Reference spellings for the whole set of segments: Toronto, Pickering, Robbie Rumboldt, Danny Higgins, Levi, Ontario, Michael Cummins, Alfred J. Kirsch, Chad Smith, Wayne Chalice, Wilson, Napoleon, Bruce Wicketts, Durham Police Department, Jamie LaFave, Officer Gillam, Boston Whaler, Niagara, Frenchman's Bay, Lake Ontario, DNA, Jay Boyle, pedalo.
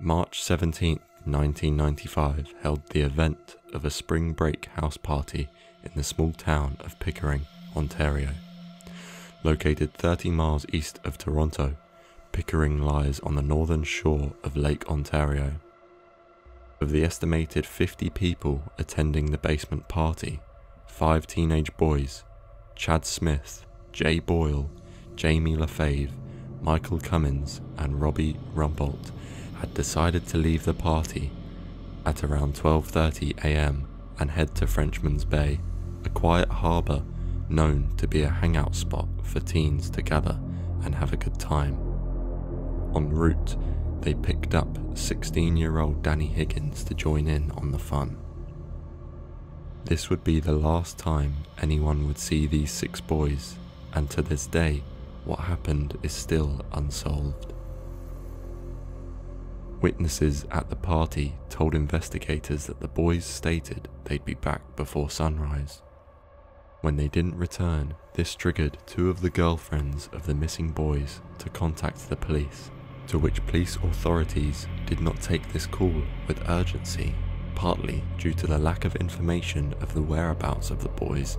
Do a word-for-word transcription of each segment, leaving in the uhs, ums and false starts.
March seventeenth, nineteen ninety-five held the event of a spring break house party in the small town of Pickering, Ontario. Located thirty miles east of Toronto, Pickering lies on the northern shore of Lake Ontario. Of the estimated fifty people attending the basement party, five teenage boys, Chad Smith, Jay Boyle, Jamie LaFave, Michael Cummins and Robbie Rumboldt had decided to leave the party at around twelve thirty a m and head to Frenchman's Bay, a quiet harbour known to be a hangout spot for teens to gather and have a good time. En route, they picked up sixteen-year-old Danny Higgins to join in on the fun. This would be the last time anyone would see these six boys, and to this day, what happened is still unsolved. Witnesses at the party told investigators that the boys stated they'd be back before sunrise. When they didn't return, this triggered two of the girlfriends of the missing boys to contact the police, to which police authorities did not take this call with urgency, partly due to the lack of information of the whereabouts of the boys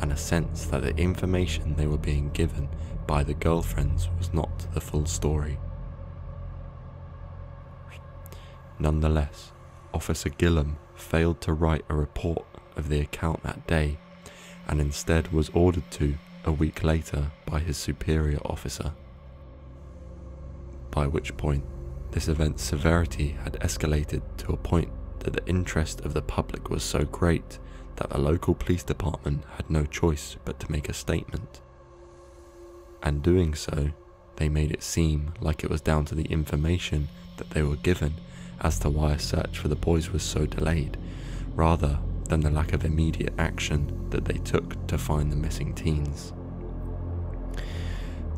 and a sense that the information they were being given by the girlfriends was not the full story. Nonetheless, Officer Gillam failed to write a report of the account that day and instead was ordered to a week later by his superior officer. By which point, this event's severity had escalated to a point that the interest of the public was so great that the local police department had no choice but to make a statement. And doing so, they made it seem like it was down to the information that they were given as to why a search for the boys was so delayed, rather than the lack of immediate action that they took to find the missing teens.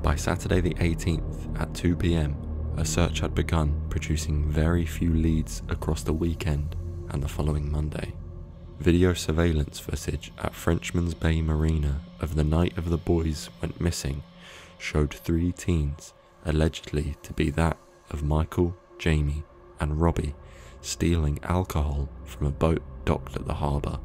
By Saturday the eighteenth at two p m, a search had begun, producing very few leads across the weekend and the following Monday. Video surveillance footage at Frenchman's Bay Marina of the night of the boys went missing showed three teens, allegedly to be that of Michael, Jamie and Robbie, stealing alcohol from a boat docked at the harbour.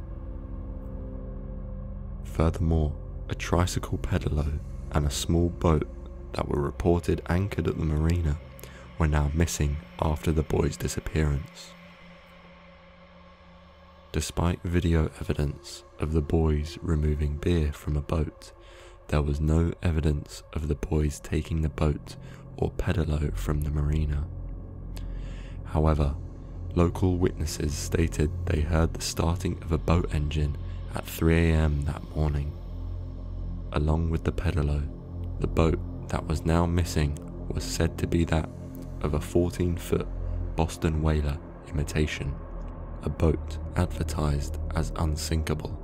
Furthermore, a tricycle pedalo and a small boat that were reported anchored at the marina were now missing after the boys' disappearance. Despite video evidence of the boys removing beer from a boat, there was no evidence of the boys taking the boat or pedalo from the marina. However, local witnesses stated they heard the starting of a boat engine at three a m that morning. Along with the pedalo, the boat that was now missing was said to be that of a fourteen-foot Boston Whaler imitation, a boat advertised as unsinkable.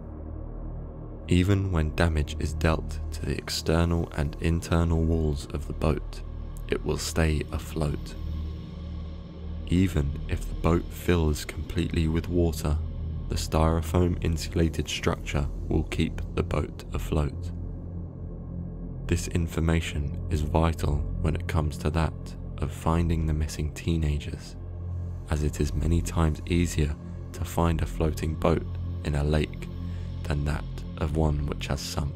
Even when damage is dealt to the external and internal walls of the boat, it will stay afloat. Even if the boat fills completely with water, the styrofoam insulated structure will keep the boat afloat. This information is vital when it comes to that of finding the missing teenagers, as it is many times easier to find a floating boat in a lake than that of one which has sunk.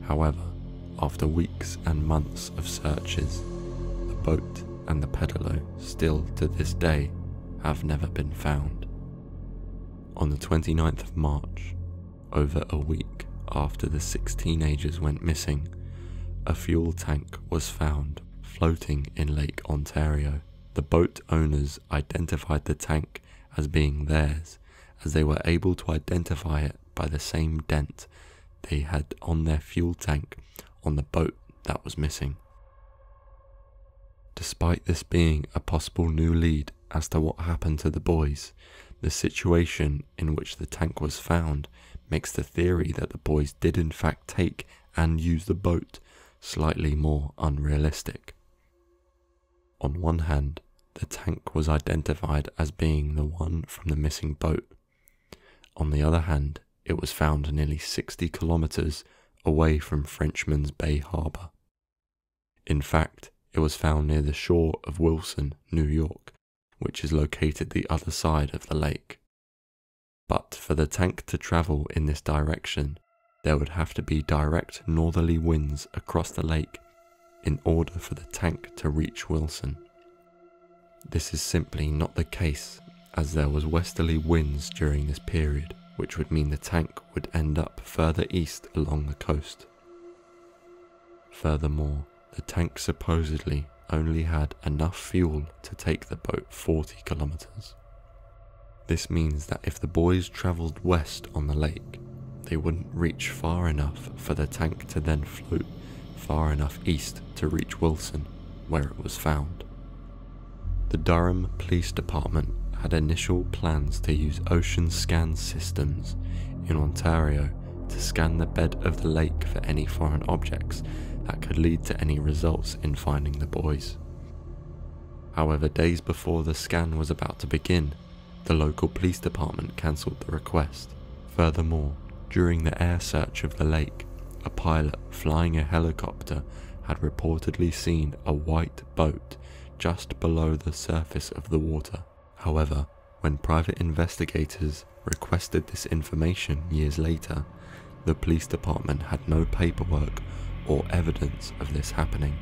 However, after weeks and months of searches, the boat and the pedalo still to this day have never been found. On the twenty-ninth of March, over a week after the six teenagers went missing, a fuel tank was found floating in Lake Ontario. The boat owners identified the tank as being theirs, as they were able to identify it by the same dent they had on their fuel tank on the boat that was missing. Despite this being a possible new lead as to what happened to the boys, the situation in which the tank was found makes the theory that the boys did in fact take and use the boat slightly more unrealistic. On one hand, the tank was identified as being the one from the missing boat. On the other hand, it was found nearly sixty kilometers away from Frenchman's Bay Harbour. In fact, It was found near the shore of Wilson, New York, which is located the other side of the lake. But for the tank to travel in this direction, there would have to be direct northerly winds across the lake in order for the tank to reach Wilson. This is simply not the case, as there was westerly winds during this period, which would mean the tank would end up further east along the coast. Furthermore, the tank supposedly only had enough fuel to take the boat forty kilometers. This means that if the boys travelled west on the lake, they wouldn't reach far enough for the tank to then float far enough east to reach Wilson, where it was found. The Durham Police Department had initial plans to use ocean scan systems in Ontario to scan the bed of the lake for any foreign objects that could lead to any results in finding the boys. However, days before the scan was about to begin, the local police department cancelled the request. Furthermore, during the air search of the lake, a pilot flying a helicopter had reportedly seen a white boat just below the surface of the water. However, when private investigators requested this information years later, the police department had no paperwork or evidence of this happening.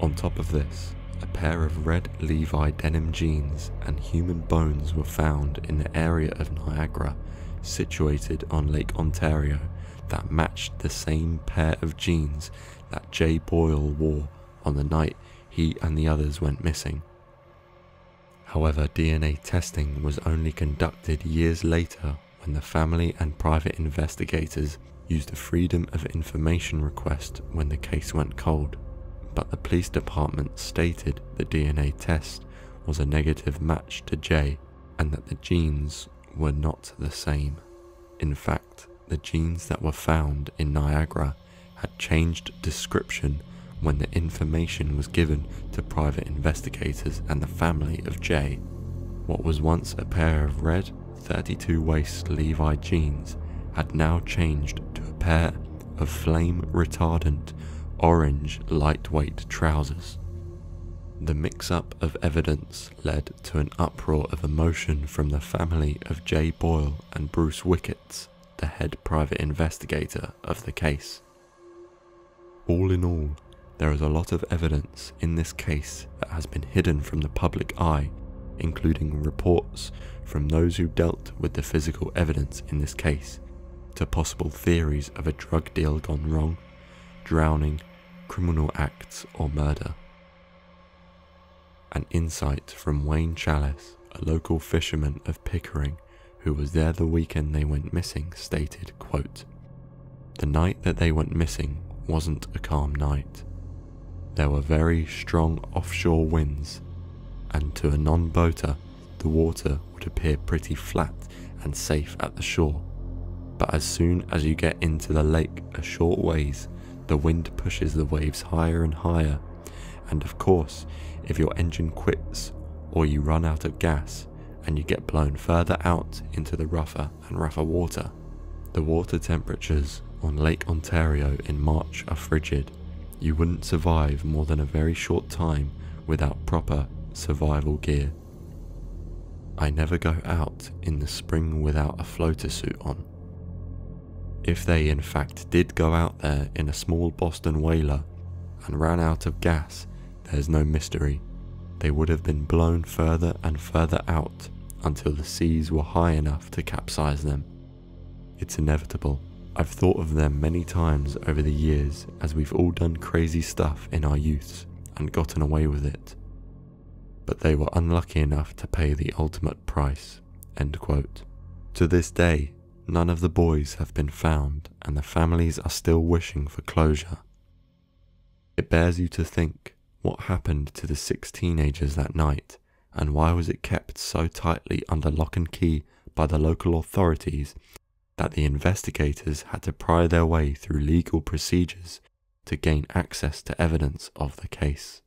On top of this, a pair of red Levi denim jeans and human bones were found in the area of Niagara, situated on Lake Ontario, that matched the same pair of jeans that Jay Boyle wore on the night he and the others went missing. However, D N A testing was only conducted years later when the family and private investigators used a Freedom of Information request when the case went cold. But the police department stated the D N A test was a negative match to Jay and that the genes were not the same. In fact, the genes that were found in Niagara had changed description when the information was given to private investigators and the family of Jay. What was once a pair of red thirty-two waist Levi jeans had now changed to a pair of flame retardant orange lightweight trousers. The mix-up of evidence led to an uproar of emotion from the family of Jay Boyle and Bruce Wicketts, the head private investigator of the case. All in all, there is a lot of evidence in this case that has been hidden from the public eye, including reports from those who dealt with the physical evidence in this case, to possible theories of a drug deal gone wrong, drowning, criminal acts or murder. An insight from Wayne Chalice, a local fisherman of Pickering, who was there the weekend they went missing, stated, quote, "The night that they went missing wasn't a calm night. There were very strong offshore winds, and to a non-boater, the water would appear pretty flat and safe at the shore. But as soon as you get into the lake a short ways, the wind pushes the waves higher and higher, and of course, if your engine quits or you run out of gas and you get blown further out into the rougher and rougher water. The water temperatures on Lake Ontario in March are frigid. You wouldn't survive more than a very short time without proper survival gear. I never go out in the spring without a floater suit on. If they in fact did go out there in a small Boston Whaler and ran out of gas, there's no mystery. They would have been blown further and further out until the seas were high enough to capsize them. It's inevitable. I've thought of them many times over the years, as we've all done crazy stuff in our youths and gotten away with it. But they were unlucky enough to pay the ultimate price." End quote. To this day, none of the boys have been found, and the families are still wishing for closure. It bears you to think, what happened to the six teenagers that night, and why was it kept so tightly under lock and key by the local authorities that the investigators had to pry their way through legal procedures to gain access to evidence of the case?